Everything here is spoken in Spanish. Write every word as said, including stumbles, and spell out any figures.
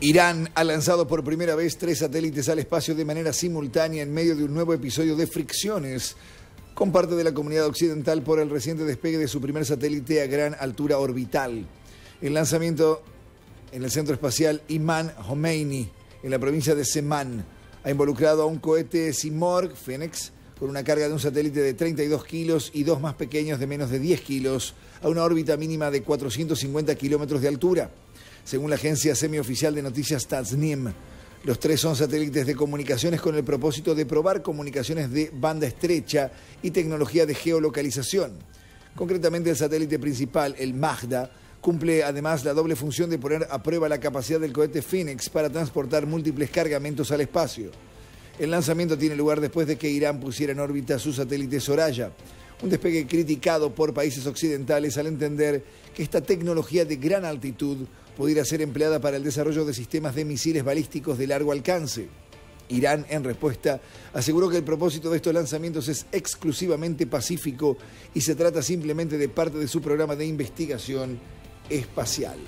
Irán ha lanzado por primera vez tres satélites al espacio de manera simultánea en medio de un nuevo episodio de fricciones con parte de la comunidad occidental por el reciente despegue de su primer satélite a gran altura orbital. El lanzamiento en el Centro Espacial Imán Jomeini, en la provincia de Semnan, ha involucrado a un cohete Simorgh Phoenix con una carga de un satélite de treinta y dos kilos y dos más pequeños de menos de diez kilos a una órbita mínima de cuatrocientos cincuenta kilómetros de altura. Según la agencia semioficial de noticias Tasnim, los tres son satélites de comunicaciones con el propósito de probar comunicaciones de banda estrecha y tecnología de geolocalización. Concretamente, el satélite principal, el Magda, cumple además la doble función de poner a prueba la capacidad del cohete Phoenix para transportar múltiples cargamentos al espacio. El lanzamiento tiene lugar después de que Irán pusiera en órbita su satélite Soraya, un despegue criticado por países occidentales al entender que esta tecnología de gran altitud pudiera ser empleada para el desarrollo de sistemas de misiles balísticos de largo alcance. Irán, en respuesta, aseguró que el propósito de estos lanzamientos es exclusivamente pacífico y se trata simplemente de parte de su programa de investigación espacial.